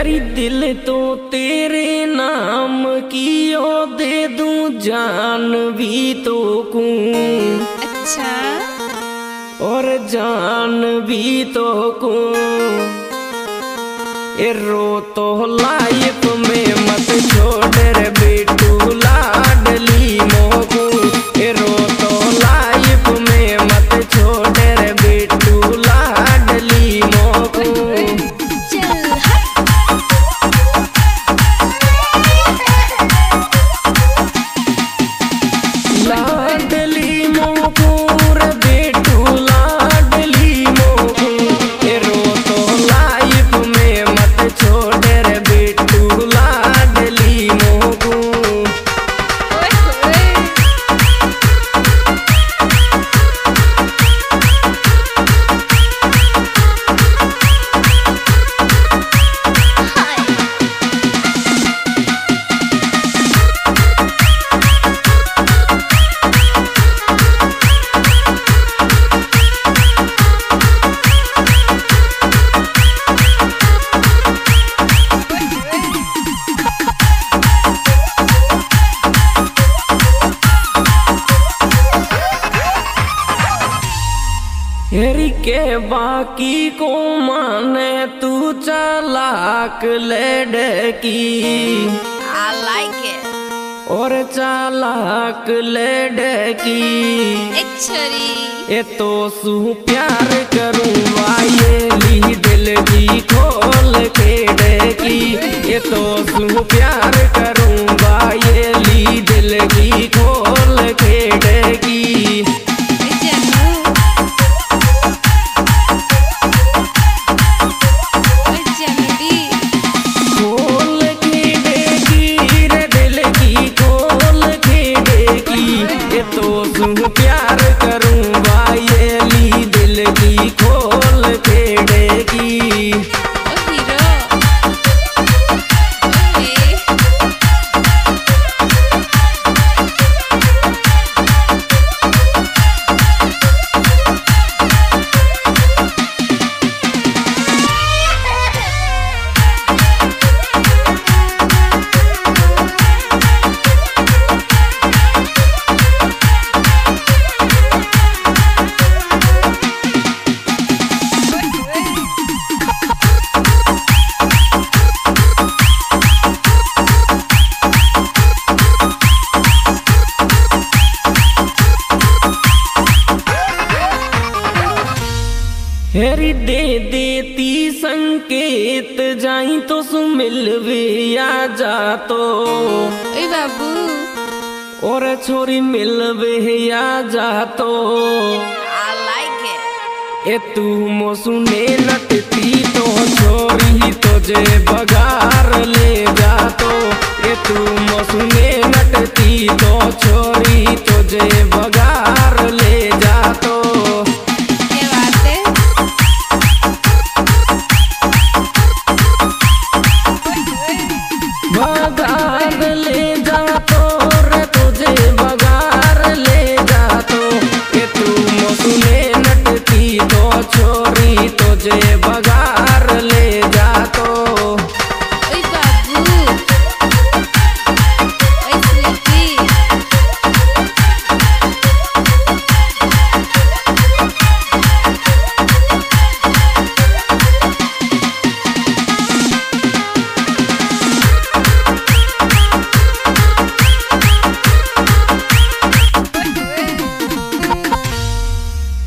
करी दिल तो तेरे नाम की ओ दे दूं जान भी तो को। अच्छा और जान भी तो को ए रो तो लाइफ में मत छोड़ रे बेटू लाडली मोकू ए रो तो लाइफ में मत छोड़ रे बेटू लाडली मोकू। हेरी के बाकी को माने तू चालाक लड़की I like it और चालाक लड़की ए तो सू प्यार करूँ वाये ली दिल की खोल के डकी ए तो सू प्यार करूँ वाये ली दिल की खोल के डकी। हेरी दे देती संकेत जाई तो सुमिलवे आ जा तो ए बाबू और छोरी मिलवे आ जा तो I like it ए तू मो सुने नटती तो छोरी तुझे बगार ले जा तो ए तू मो सुने नटती तो छोरी तुझे बगार ले जा तो।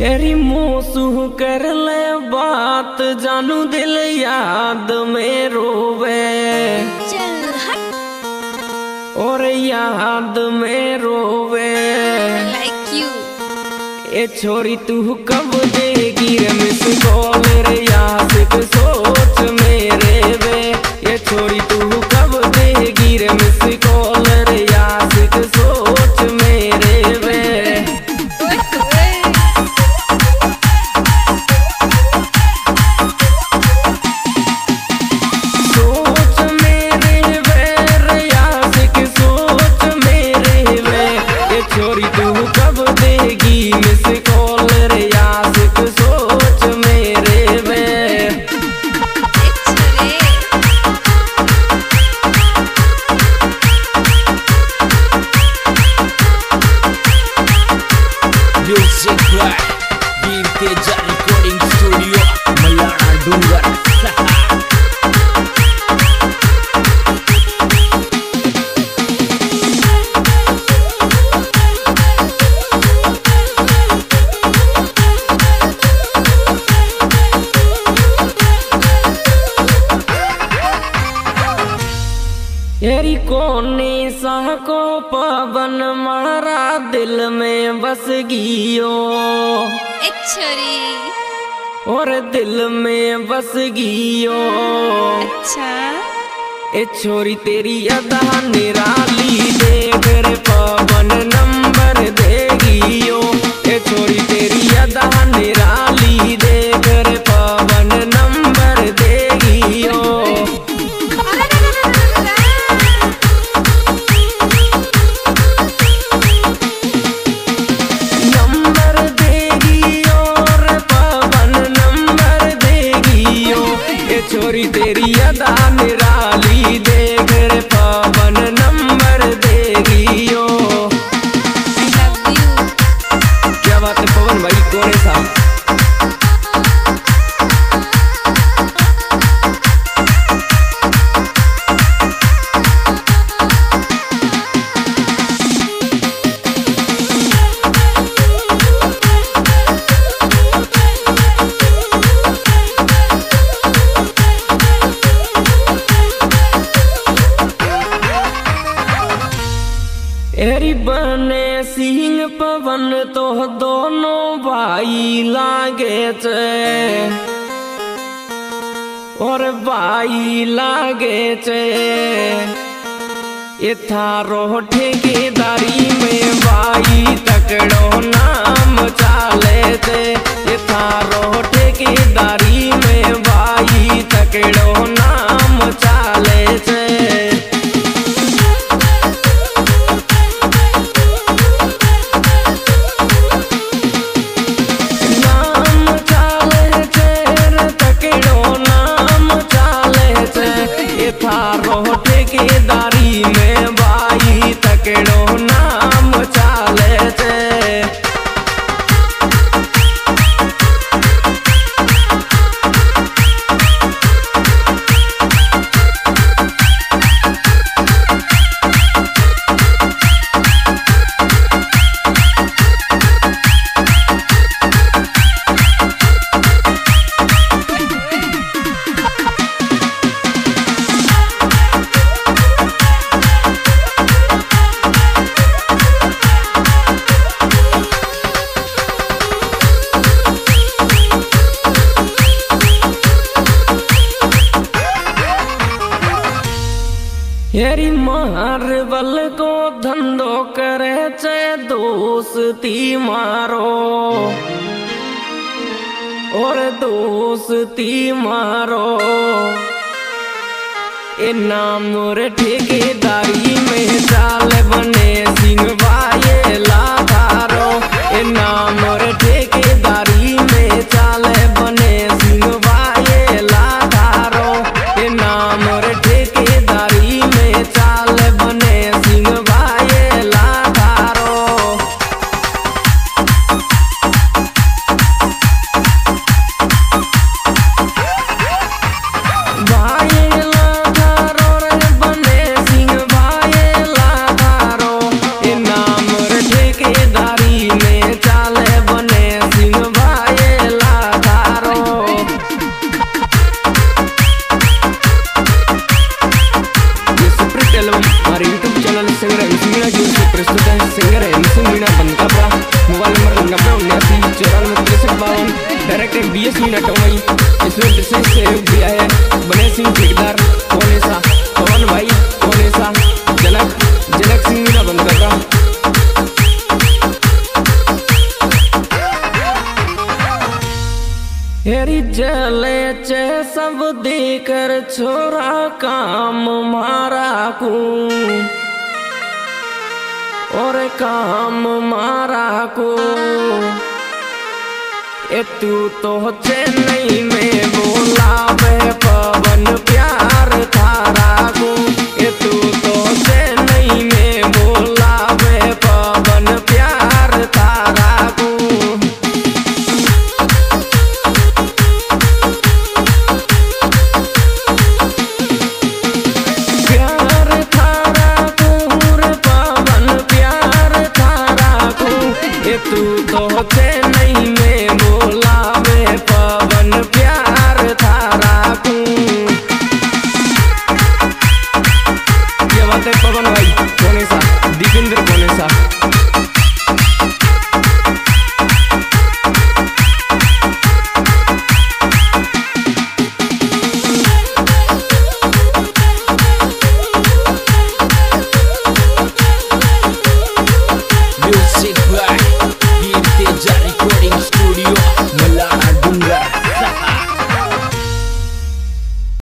हेरी मोसुह कर ले बात जानू दिल याद में रोवे और याद में रोवे ए छोरी तू कब देगी मिस कॉल रे याद सोच मेरे वे ए छोरी तू कब देगी रे मिस कॉल रे याद सोच मेरे वे। मिस कॉल रे याद सोच मेरे वे। को पवन मारा दिल में बस गियो छोरी और दिल में बस गियो। अच्छा ए छोरी तेरी अदा निराली दे फिर पवन नंबर देगियो। ए छोरी तेरी अदा निराली दे फिर पवन नंबर देगियो। छोरी तेरी अदा निराली दे घर पवन नंबर देगी ओ। क्या बात है पवन भाई कौन था? एरी बने सिंह पवन तो दोनों भाई लागे चे और भाई लागे चे। ये थारो ठेकेदारी में भाई तकड़ो नाम चाले चे। ये थारो ठेकेदारी में भाई तकड़ो नाम चाले चे। ठेकेदारी में भाई तकड़ो नाम चाले थे। हेरी मारवल को धंधो करे चे दोस्ती मारो और दोस्ती मारो। ए नाम और ठेकेदारी में चाल बने सिंह भाई लाधारो। ए नाम और ठेकेदारी में चाल बने सिंह भाई लाधारो। ए नाम और ठेकेदारी में चाल बने सिंह भाई लाधारो। भाई लाधारो बने सिंह भाई लाधारो। ए नाम और ठेकेदारी में चाल बने सिंह भाई लाधारो। हमारे YouTube channel singer Meena ji से प्रस्तुत है सिंगर है Meena Bankapada. Mobile number 9979 director BS Meena टोमई। इसमें विशेष सहयोग दिया है बने सिंह ठेकेदार कोनेसा पवन भाई कोनेसा जनक जनक सिंह मीणा बनकापड़ा। हेरी जले चे सब देकर छोरा काम मारा को और काम मारा को। ए तू तो चेन्नई में बोला मैं पवन प्यार थारा को। ए तू तो चेन्नई में बोला मैं पवन प्यार थारा को। तू तो चेन्नई में बोला मैं पवन प्यार थारा को। क्या बात है पवन? ऐसा।